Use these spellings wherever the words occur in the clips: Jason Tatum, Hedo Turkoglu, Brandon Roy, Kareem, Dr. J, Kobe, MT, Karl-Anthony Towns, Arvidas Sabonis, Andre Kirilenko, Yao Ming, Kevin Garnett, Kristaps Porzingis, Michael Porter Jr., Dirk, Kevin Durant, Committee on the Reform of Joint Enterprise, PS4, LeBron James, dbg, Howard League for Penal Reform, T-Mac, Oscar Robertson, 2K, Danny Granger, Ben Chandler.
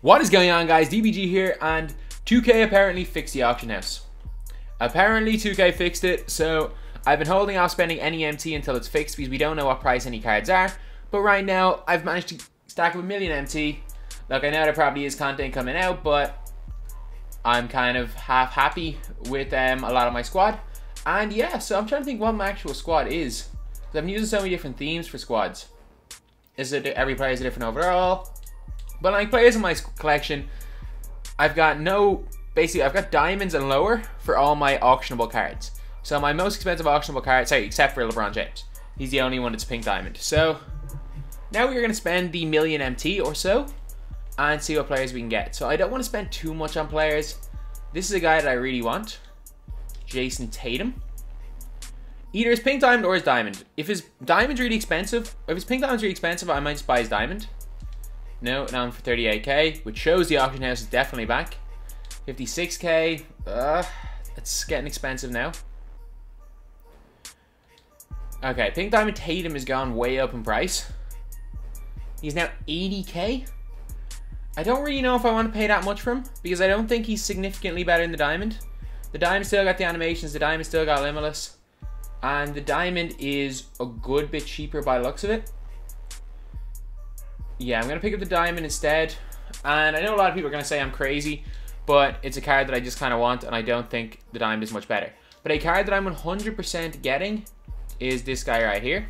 What is going on, guys? DBG here, and 2K apparently fixed the auction house. Apparently 2K fixed it, so I've been holding off spending any MT until it's fixed because we don't know what price any cards are. But right now I've managed to stack up 1,000,000 MT. Look, I know there probably is content coming out, but I'm kind of half happy with a lot of my squad. And yeah, so I'm trying to think what my actual squad is. I've been using so many different themes for squads. Is it every player is different overall? But like players in my collection, I've got no, basically I've got diamonds and lower for all my auctionable cards. So my most expensive auctionable card, sorry, except for LeBron James. He's the only one that's pink diamond. So now we're gonna spend the 1,000,000 MT or so and see what players we can get. So I don't want to spend too much on players. This is a guy that I really want, Jason Tatum. Either his pink diamond or his diamond. If his diamond's really expensive, or if his pink diamond's really expensive, I might just buy his diamond. No, now I'm for 38k, which shows the auction house is definitely back. 56k, it's getting expensive now. Okay, pink diamond Tatum has gone way up in price. He's now 80k. I don't really know if I want to pay that much for him because I don't think he's significantly better than the diamond. The diamond still got the animations, the diamond still got limitless. And the diamond is a good bit cheaper by the looks of it. Yeah, I'm going to pick up the diamond instead. And I know a lot of people are going to say I'm crazy, but it's a card that I just kind of want, and I don't think the diamond is much better. But a card that I'm 100% getting is this guy right here.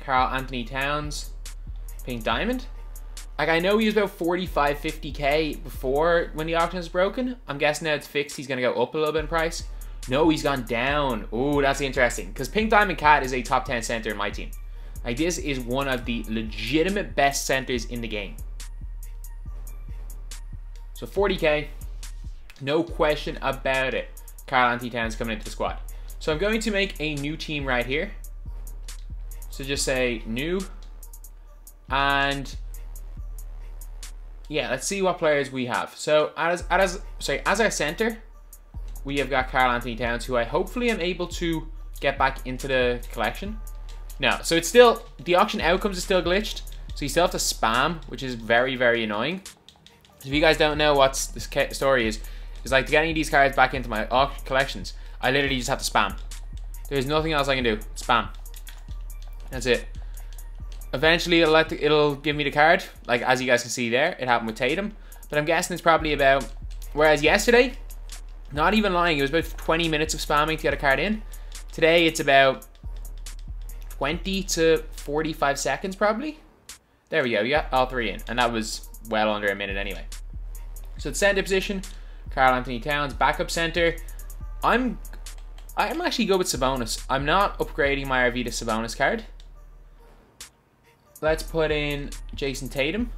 Karl-Anthony Towns, pink diamond. Like, I know he was about 45, 50k before when the auction was broken. I'm guessing now it's fixed. He's going to go up a little bit in price. No, he's gone down. Ooh, that's interesting. Because Pink Diamond Cat is a top 10 center in my team. Like, this is one of the legitimate best centers in the game. So 40k, no question about it. Karl-Anthony Towns coming into the squad. So I'm going to make a new team right here. So just say new. And yeah, let's see what players we have. So as our center, we have got Karl-Anthony Towns, who I hopefully am able to get back into the collection. No, so it's still, the auction outcomes are still glitched, so you still have to spam, which is very, very annoying. If you guys don't know what this story is like, to get any of these cards back into my auction collections, I literally just have to spam. There's nothing else I can do. Spam. That's it. Eventually, it'll give me the card, like as you guys can see there. It happened with Tatum, but I'm guessing it's probably about, whereas yesterday, not even lying, it was about 20 minutes of spamming to get a card in. Today it's about 20 to 45 seconds probably. There we go, we got all three in, and that was well under a minute anyway. So the center position, Karl-Anthony Towns, backup center. I'm actually good with Sabonis. I'm not upgrading my Arvidas Sabonis card. Let's put in Jason Tatum.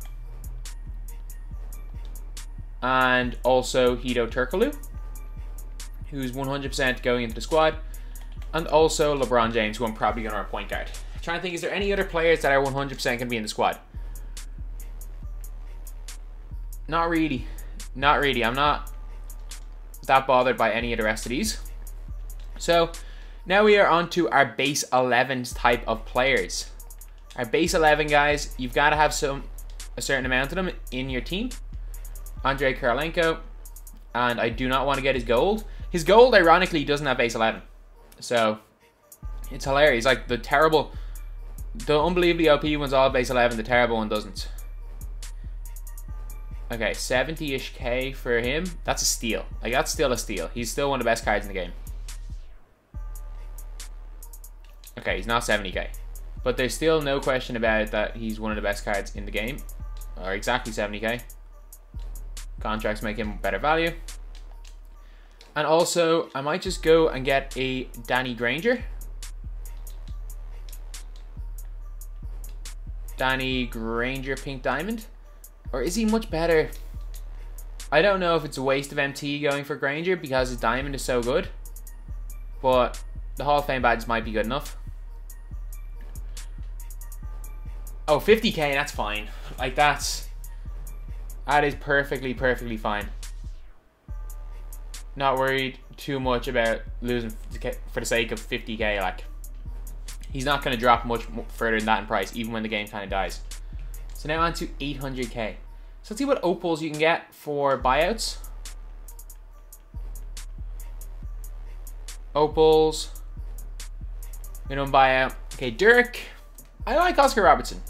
And also Hedo Turkoglu, who's 100% going into the squad, and also LeBron James, who I'm probably going to run point guard. I'm trying to think, is there any other players that are 100% going to be in the squad? Not really. Not really. I'm not that bothered by any of the rest of these. So now we are on to our base 11 type of players. Our base 11 guys, you've got to have a certain amount of them in your team. Andre Kirilenko, and I do not want to get his gold. His gold, ironically, doesn't have base 11. So, it's hilarious. Like, the terrible, the unbelievably OP one's all base 11. The terrible one doesn't. Okay, 70-ish K for him. That's a steal. Like, that's still a steal. He's still one of the best cards in the game. Okay, he's not 70k. But there's still no question about it that he's one of the best cards in the game. Or exactly 70k. Contracts make him better value. And also, I might just go and get a Danny Granger. Danny Granger, pink diamond. Or is he much better? I don't know if it's a waste of MT going for Granger because his diamond is so good. But the Hall of Fame badges might be good enough. Oh, 50k, that's fine. Like, that is perfectly, perfectly fine. Not worried too much about losing for the sake of 50k. Like, he's not going to drop much further than that in price, even when the game kind of dies. So now on to 800k. So let's see what opals you can get for buyouts. Opals. Minimum buyout. Okay, Dirk. I like Oscar Robertson.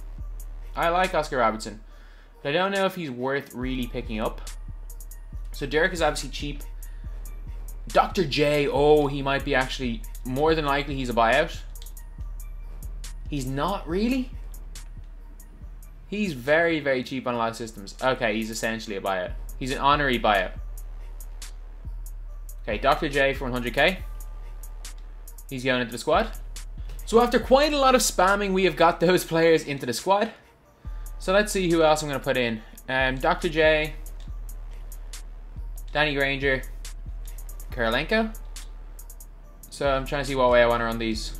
I like Oscar Robertson. But I don't know if he's worth really picking up. So Dirk is obviously cheap. Dr. J, oh, he might be actually, more than likely he's a buyout. He's not really? He's very, very cheap on a lot of systems. Okay, he's essentially a buyout. He's an honorary buyout. Okay, Dr. J for 100k. He's going into the squad. So after quite a lot of spamming, we have got those players into the squad. So let's see who else I'm going to put in. Dr. J, Danny Granger, Kirilenko. So I'm trying to see what way I want to run these.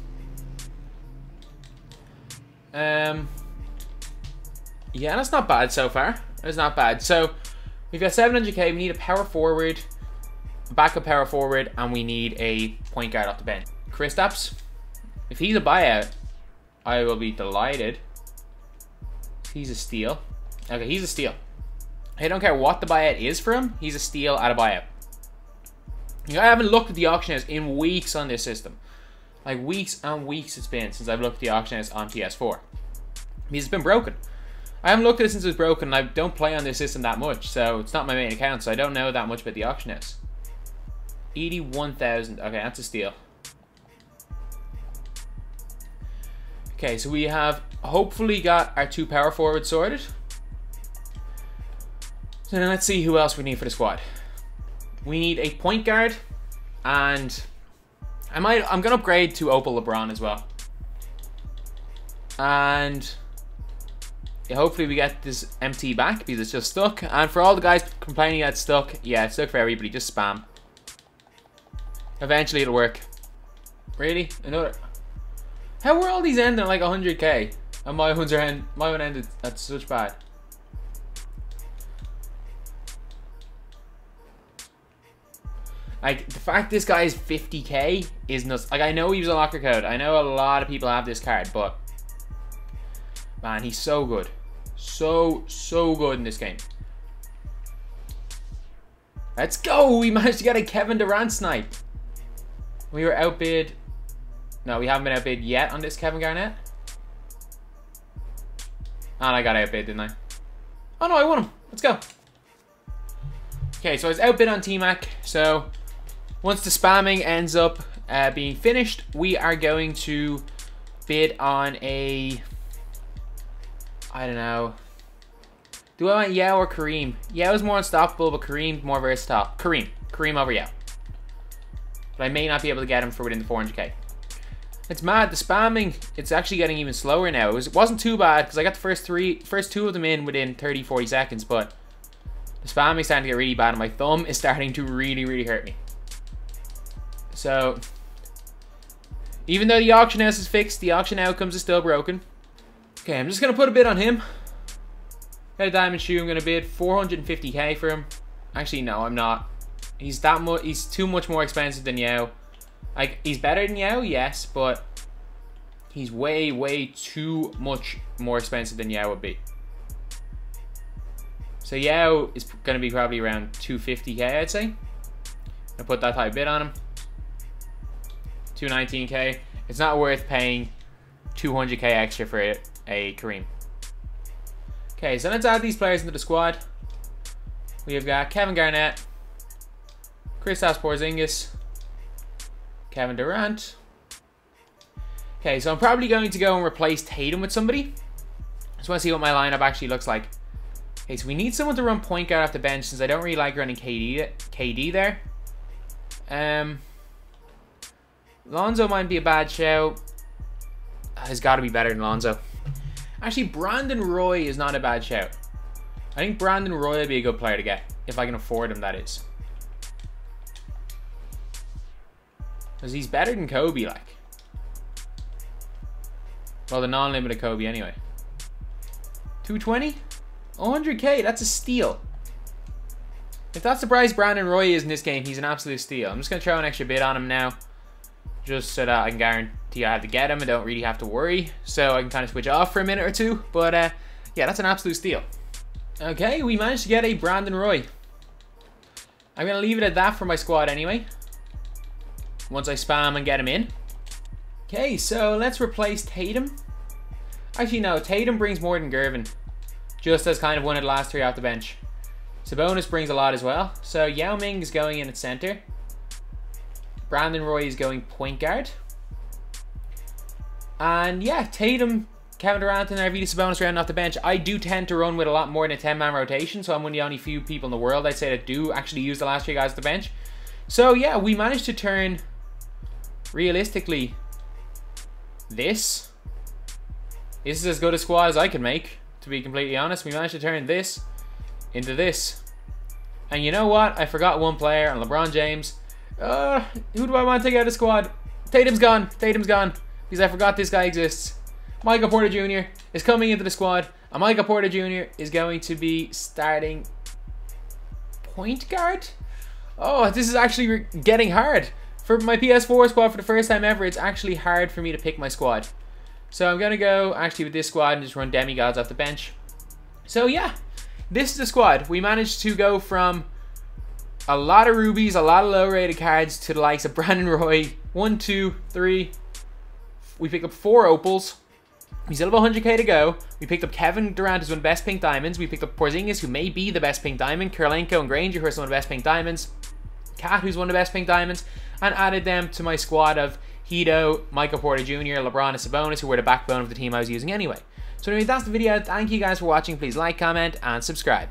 Yeah, that's not bad so far. It's not bad. So we've got 700k. We need a power forward, backup power forward, and we need a point guard off the bench. Kristaps, if he's a buyout, I will be delighted. He's a steal. Okay, he's a steal. I don't care what the buyout is for him. He's a steal at a buyout. You know, I haven't looked at the auction house in weeks on this system. Like weeks and weeks it's been since I've looked at the auction house on PS4. Because it's been broken. I haven't looked at it since it was broken, and I don't play on this system that much, so it's not my main account, so I don't know that much about the auction house. 81,000. Okay, that's a steal. Okay, so we have hopefully got our two power forwards sorted. So now let's see who else we need for the squad. We need a point guard, and I'm gonna upgrade to Opal LeBron as well. And yeah, hopefully we get this MT back because it's just stuck. And for all the guys complaining that's stuck, yeah, it's stuck for everybody, just spam. Eventually it'll work. Really? Another? How were all these ending at like 100k? And my ones are my one ended at such bad. Like, the fact this guy is 50k is nuts. Like, I know he was a locker code. I know a lot of people have this card, but man, he's so good. So good in this game. Let's go! We managed to get a Kevin Durant snipe. We were outbid. No, we haven't been outbid yet on this Kevin Garnett. And I got outbid, didn't I? Oh no, I won him. Let's go. Okay, so I was outbid on T-Mac. So once the spamming ends up being finished, we are going to bid on a... I don't know. Do I want Yao or Kareem? Yao is more unstoppable, but Kareem more versatile. Kareem. Kareem over Yao. But I may not be able to get him for within the 400k. It's mad. The spamming, it's actually getting even slower now. It wasn't too bad because I got the first two of them in within 30, 40 seconds, but the spamming is starting to get really bad and my thumb is starting to really hurt me. So, even though the auction house is fixed, the auction outcomes is still broken. Okay, I'm just going to put a bid on him. Got a diamond shoe. I'm going to bid 450k for him. Actually, no, I'm not. He's that much. He's too much more expensive than Yao. Like, he's better than Yao, yes, but he's way too much more expensive than Yao would be. So Yao is going to be probably around 250k, I'd say. I'm going to put that high bid on him. 219k. It's not worth paying 200k extra for it. A Kareem. Okay, so let's add these players into the squad. We have got Kevin Garnett, Kristaps Porzingis, Kevin Durant. Okay, so I'm probably going to go and replace Tatum with somebody. I just want to see what my lineup actually looks like. Okay, so we need someone to run point guard off the bench since I don't really like running KD there. Lonzo might be a bad show. Has got to be better than Lonzo. Actually, Brandon Roy is not a bad shout. I think Brandon Roy would be a good player to get. If I can afford him, that is. Because he's better than Kobe, like. Well, the non-limited Kobe, anyway. 220? 100k, that's a steal. If that's the price Brandon Roy is in this game, he's an absolute steal. I'm just going to throw an extra bid on him now. Just so that I can guarantee I have to get him and don't really have to worry. So I can kind of switch off for a minute or two. But yeah, that's an absolute steal. Okay, we managed to get a Brandon Roy. I'm going to leave it at that for my squad anyway. Once I spam and get him in. Okay, so let's replace Tatum. Actually, no, Tatum brings more than Gervin. Just as kind of one of the last three off the bench. Sabonis brings a lot as well. So Yao Ming is going in at center. Brandon Roy is going point guard. And yeah, Tatum, Kevin Durant, and Arvidas Sabonis round off the bench. I do tend to run with a lot more than a 10-man rotation, so I'm one of the only few people in the world, I'd say, that do actually use the last three guys at the bench. So yeah, we managed to turn, realistically, this. This is as good a squad as I can make, to be completely honest. We managed to turn this into this. And you know what? I forgot one player, and LeBron James. Who do I want to take out of the squad? Tatum's gone. Tatum's gone. Because I forgot this guy exists. Michael Porter Jr. is coming into the squad, and Michael Porter Jr. is going to be starting point guard. Oh, this is actually getting hard. For my PS4 squad, for the first time ever, it's actually hard for me to pick my squad. So I'm going to go actually with this squad and just run demigods off the bench. So yeah, this is the squad. We managed to go from a lot of rubies, a lot of low rated cards, to the likes of Brandon Roy. 1, 2, 3. We picked up 4 opals. We still have 100k to go. We picked up Kevin Durant, who's one of the best pink diamonds. We picked up Porzingis, who may be the best pink diamond. Kirilenko and Granger, who are some of the best pink diamonds. Kat, who's one of the best pink diamonds. And added them to my squad of Hedo, Michael Porter Jr., LeBron, and Sabonis, who were the backbone of the team I was using anyway. So anyway, that's the video. Thank you guys for watching. Please like, comment, and subscribe.